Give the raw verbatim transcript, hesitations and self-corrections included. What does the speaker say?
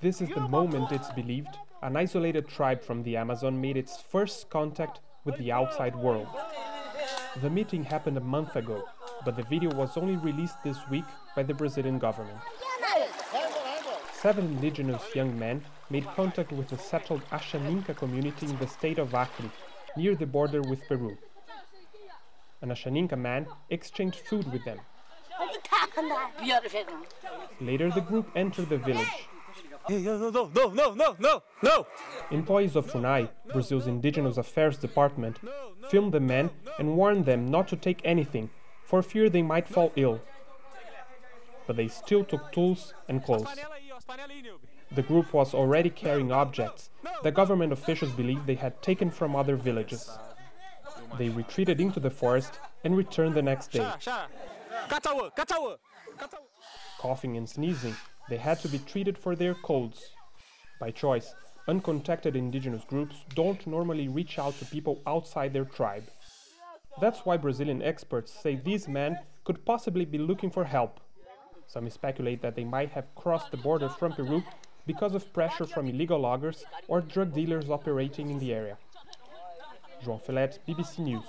This is the moment, it's believed, an isolated tribe from the Amazon made its first contact with the outside world. The meeting happened a month ago, but the video was only released this week by the Brazilian government. Seven indigenous young men made contact with the settled Ashaninka community in the state of Acre, near the border with Peru. An Ashaninka man exchanged food with them. Later, the group entered the village. No, no, no, no, no, no, no! Employees of Funai, Brazil's Indigenous Affairs Department, filmed the men and warned them not to take anything, for fear they might fall ill. But they still took tools and clothes. The group was already carrying objects that government officials believed they had taken from other villages. They retreated into the forest and returned the next day. Coughing and sneezing, they had to be treated for their colds. By choice, uncontacted indigenous groups don't normally reach out to people outside their tribe. That's why Brazilian experts say these men could possibly be looking for help. Some speculate that they might have crossed the border from Peru because of pressure from illegal loggers or drug dealers operating in the area. João Fellet, B B C News.